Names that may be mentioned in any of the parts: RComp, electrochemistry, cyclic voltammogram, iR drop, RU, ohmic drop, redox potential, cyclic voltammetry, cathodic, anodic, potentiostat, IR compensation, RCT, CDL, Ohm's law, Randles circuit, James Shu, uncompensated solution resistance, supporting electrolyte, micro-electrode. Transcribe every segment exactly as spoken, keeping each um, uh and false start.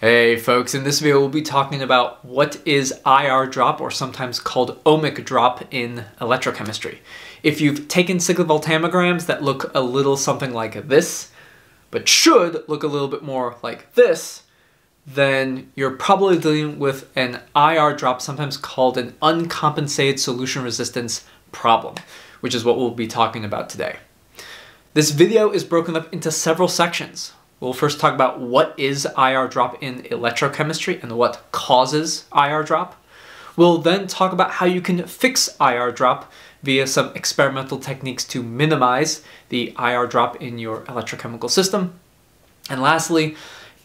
Hey folks, in this video we'll be talking about what is I R drop, or sometimes called ohmic drop, in electrochemistry. If you've taken cyclic voltammograms that look a little something like this, but should look a little bit more like this, then you're probably dealing with an I R drop, sometimes called an uncompensated solution resistance problem, which is what we'll be talking about today. This video is broken up into several sections. We'll first talk about what is I R drop in electrochemistry and what causes I R drop. We'll then talk about how you can fix I R drop via some experimental techniques to minimize the I R drop in your electrochemical system. And lastly,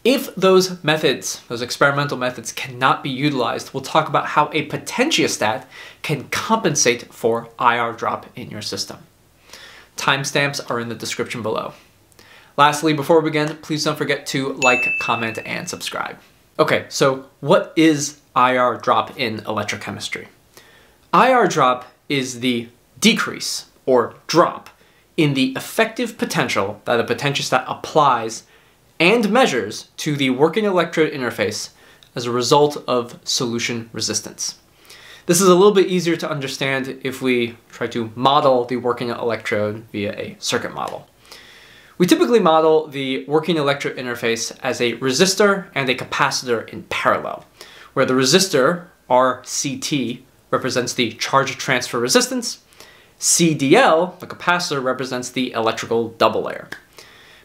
if those methods, those experimental methods, cannot be utilized, we'll talk about how a potentiostat can compensate for I R drop in your system. Timestamps are in the description below. Lastly, before we begin, please don't forget to like, comment, and subscribe. Okay, so what is I R drop in electrochemistry? I R drop is the decrease, or drop, in the effective potential that a potentiostat applies and measures to the working electrode interface as a result of solution resistance. This is a little bit easier to understand if we try to model the working electrode via a circuit model. We typically model the working electrode interface as a resistor and a capacitor in parallel, where the resistor, R C T, represents the charge transfer resistance, C D L, the capacitor, represents the electrical double layer.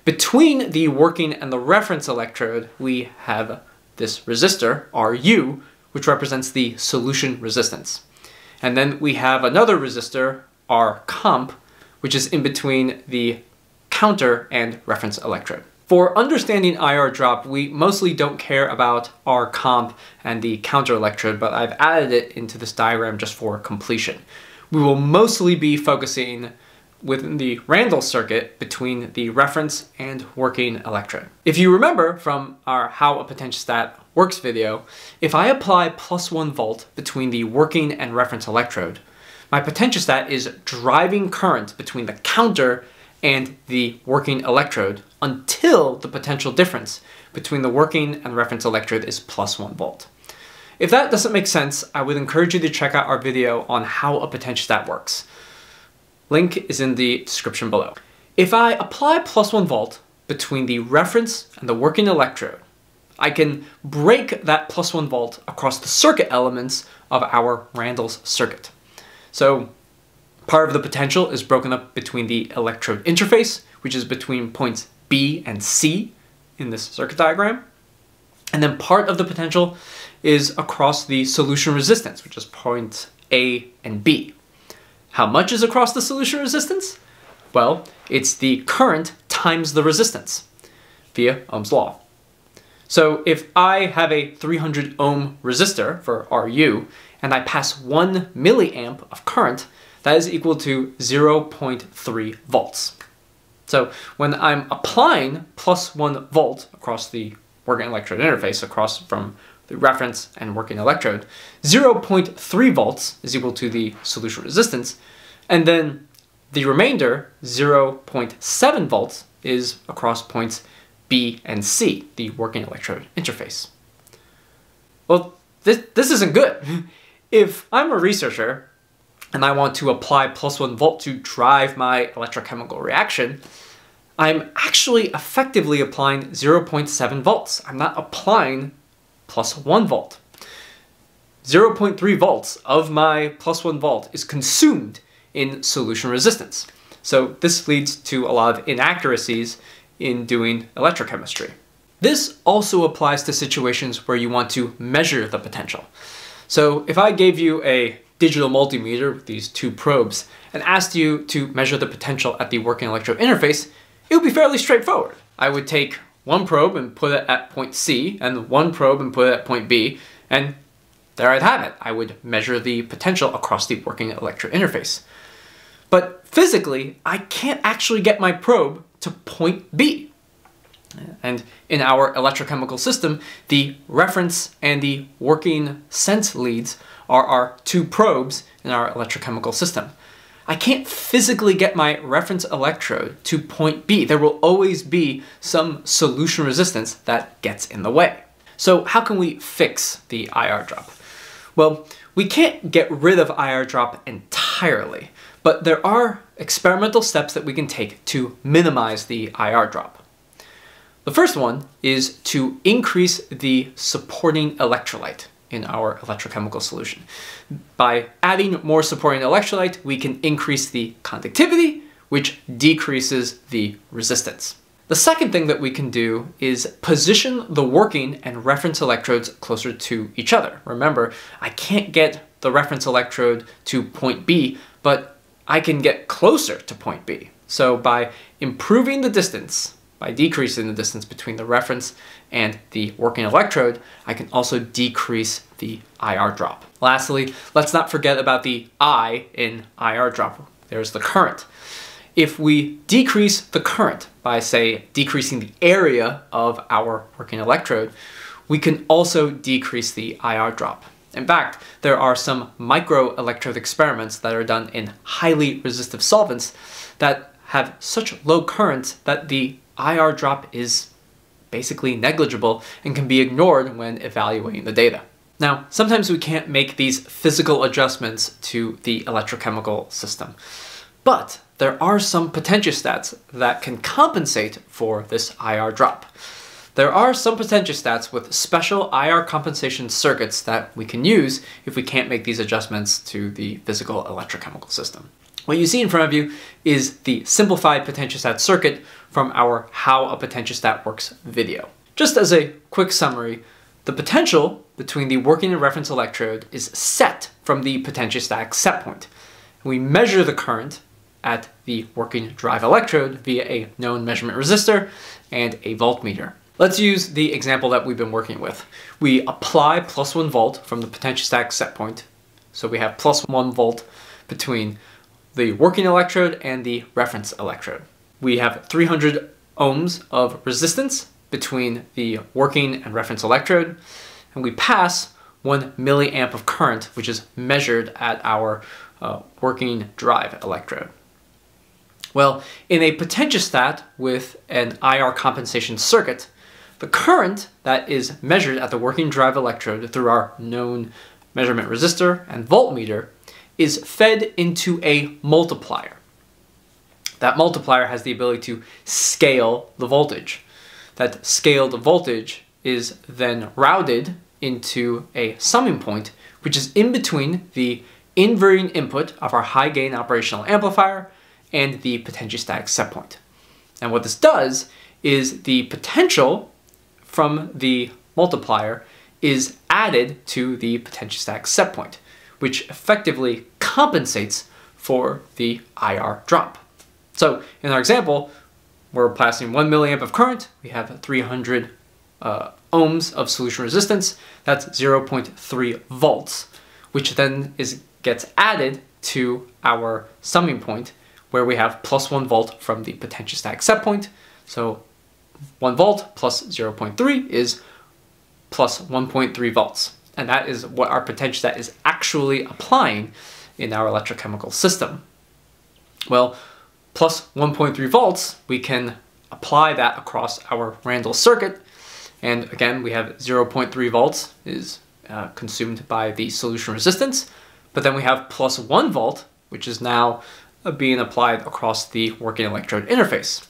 Between the working and the reference electrode, we have this resistor, R U, which represents the solution resistance. And then we have another resistor, RComp, which is in between the counter and reference electrode. For understanding I R drop, we mostly don't care about RComp and the counter electrode, but I've added it into this diagram just for completion. We will mostly be focusing within the Randles circuit between the reference and working electrode. If you remember from our How a Potentiostat Works video, if I apply plus one volt between the working and reference electrode, my potentiostat is driving current between the counter and the working electrode until the potential difference between the working and reference electrode is plus one volt. If that doesn't make sense, I would encourage you to check out our video on how a potentiostat works. Link is in the description below. If I apply plus one volt between the reference and the working electrode, I can break that plus one volt across the circuit elements of our Randles circuit. So part of the potential is broken up between the electrode interface, which is between points B and C in this circuit diagram. And then part of the potential is across the solution resistance, which is points A and B. How much is across the solution resistance? Well, it's the current times the resistance via Ohm's law. So if I have a three hundred ohm resistor for R U, and I pass one milliamp of current, that is equal to zero point three volts. So when I'm applying plus one volt across the working electrode interface, across from the reference and working electrode, zero point three volts is equal to the solution resistance, and then the remainder, zero point seven volts, is across points B and C, the working electrode interface. Well, this, this isn't good. If I'm a researcher, and I want to apply plus one volt to drive my electrochemical reaction, I'm actually effectively applying zero point seven volts. I'm not applying plus one volt. zero point three volts of my plus one volt is consumed in solution resistance. So this leads to a lot of inaccuracies in doing electrochemistry. This also applies to situations where you want to measure the potential. So if I gave you a digital multimeter with these two probes and asked you to measure the potential at the working electrode interface, it would be fairly straightforward. I would take one probe and put it at point C and one probe and put it at point B, and there I'd have it. I would measure the potential across the working electrode interface. But physically, I can't actually get my probe to point B. And in our electrochemical system, the reference and the working sense leads are our two probes in our electrochemical system. I can't physically get my reference electrode to point B. There will always be some solution resistance that gets in the way. So how can we fix the I R drop? Well, we can't get rid of I R drop entirely, but there are experimental steps that we can take to minimize the I R drop. The first one is to increase the supporting electrolyte in our electrochemical solution. By adding more supporting electrolyte, we can increase the conductivity, which decreases the resistance. The second thing that we can do is position the working and reference electrodes closer to each other. Remember, I can't get the reference electrode to point B, but I can get closer to point B. So by improving the distance, by decreasing the distance between the reference and the working electrode, I can also decrease the I R drop. Lastly, let's not forget about the I in I R drop. There's the current. If we decrease the current by, say, decreasing the area of our working electrode, we can also decrease the I R drop. In fact, there are some micro-electrode experiments that are done in highly resistive solvents that have such low currents that the I R drop is basically negligible and can be ignored when evaluating the data. Now, sometimes we can't make these physical adjustments to the electrochemical system, but there are some potentiostats that can compensate for this I R drop. There are some potentiostats with special I R compensation circuits that we can use if we can't make these adjustments to the physical electrochemical system. What you see in front of you is the simplified potentiostat circuit from our How a Potentiostat Works video. Just as a quick summary, the potential between the working and reference electrode is set from the potentiostat set point. We measure the current at the working drive electrode via a known measurement resistor and a voltmeter. Let's use the example that we've been working with. We apply plus one volt from the potentiostat set point, so we have plus one volt between the working electrode and the reference electrode. We have three hundred ohms of resistance between the working and reference electrode, and we pass one milliamp of current, which is measured at our uh, working drive electrode. Well, in a potentiostat with an I R compensation circuit, the current that is measured at the working drive electrode through our known measurement resistor and voltmeter is fed into a multiplier. That multiplier has the ability to scale the voltage. That scaled voltage is then routed into a summing point, which is in between the inverting input of our high gain operational amplifier and the potentiostatic set point. And what this does is the potential from the multiplier is added to the potentiostatic set point, which effectively compensates for the I R drop. So in our example, we're passing one milliamp of current, we have three hundred uh, ohms of solution resistance, that's zero point three volts, which then is gets added to our summing point where we have plus one volt from the potentiostat set point. So one volt plus zero point three is plus one point three volts. And that is what our potentiostat is actually applying in our electrochemical system. Well, plus one point three volts, we can apply that across our Randles circuit. And again, we have zero point three volts is uh, consumed by the solution resistance, but then we have plus one volt, which is now being applied across the working electrode interface.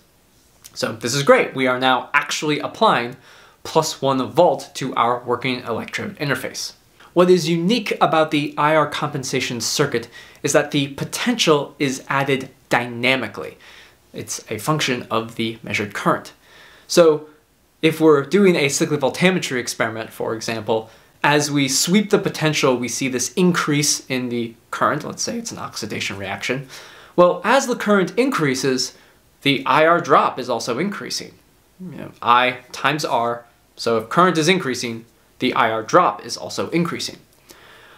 So this is great. We are now actually applying plus one volt to our working electrode interface. What is unique about the I R compensation circuit is that the potential is added dynamically. It's a function of the measured current. So if we're doing a cyclic voltammetry experiment, for example, as we sweep the potential, we see this increase in the current. Let's say it's an oxidation reaction. Well, as the current increases, the I R drop is also increasing. You know, I times R, so if current is increasing, the I R drop is also increasing.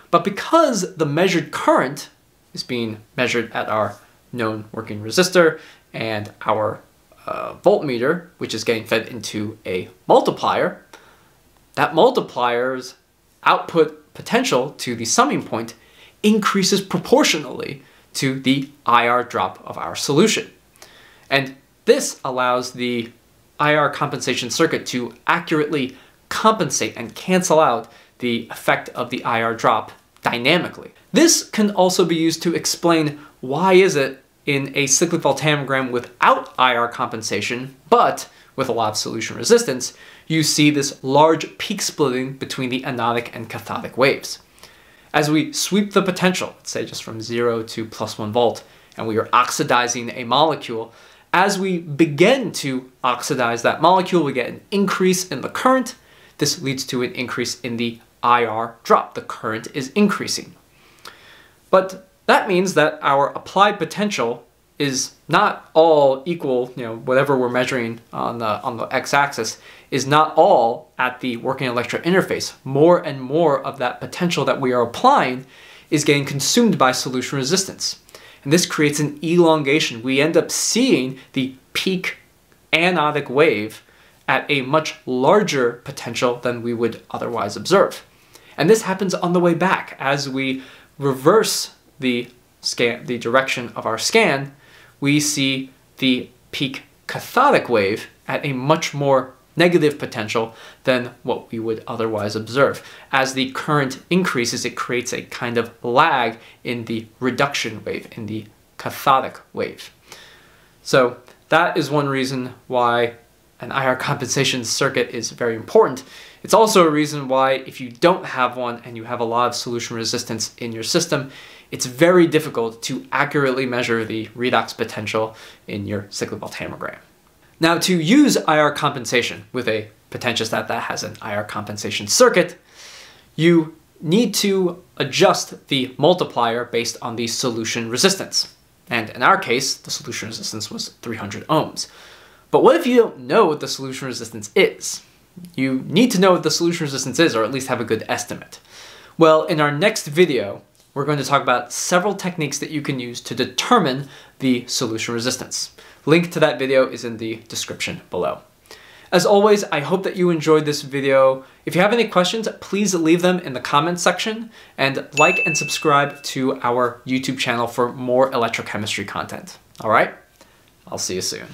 But because the measured current is being measured at our known working resistor and our uh, voltmeter, which is getting fed into a multiplier, that multiplier's output potential to the summing point increases proportionally to the I R drop of our solution. And this allows the I R compensation circuit to accurately compensate and cancel out the effect of the I R drop dynamically. This can also be used to explain why is it in a cyclic voltammogram without I R compensation, but with a lot of solution resistance, you see this large peak splitting between the anodic and cathodic waves. As we sweep the potential, let's say just from zero to plus one volt, and we are oxidizing a molecule, as we begin to oxidize that molecule, we get an increase in the current. This leads to an increase in the I R drop. The current is increasing. But that means that our applied potential is not all equal, you know, whatever we're measuring on the, on the x-axis is not all at the working electrode interface. More and more of that potential that we are applying is getting consumed by solution resistance. And this creates an elongation. We end up seeing the peak anodic wave at a much larger potential than we would otherwise observe. And this happens on the way back as we reverse the scan, the direction of our scan, we see the peak cathodic wave at a much more negative potential than what we would otherwise observe. As the current increases, it creates a kind of lag in the reduction wave, in the cathodic wave. So that is one reason why an I R compensation circuit is very important. It's also a reason why if you don't have one and you have a lot of solution resistance in your system, it's very difficult to accurately measure the redox potential in your cyclic voltammogram. Now, to use I R compensation with a potentiostat that has an I R compensation circuit, you need to adjust the multiplier based on the solution resistance. And in our case, the solution resistance was three hundred ohms. But what if you don't know what the solution resistance is? You need to know what the solution resistance is, or at least have a good estimate. Well, in our next video, we're going to talk about several techniques that you can use to determine the solution resistance. Link to that video is in the description below. As always, I hope that you enjoyed this video. If you have any questions, please leave them in the comments section and like and subscribe to our YouTube channel for more electrochemistry content. All right, I'll see you soon.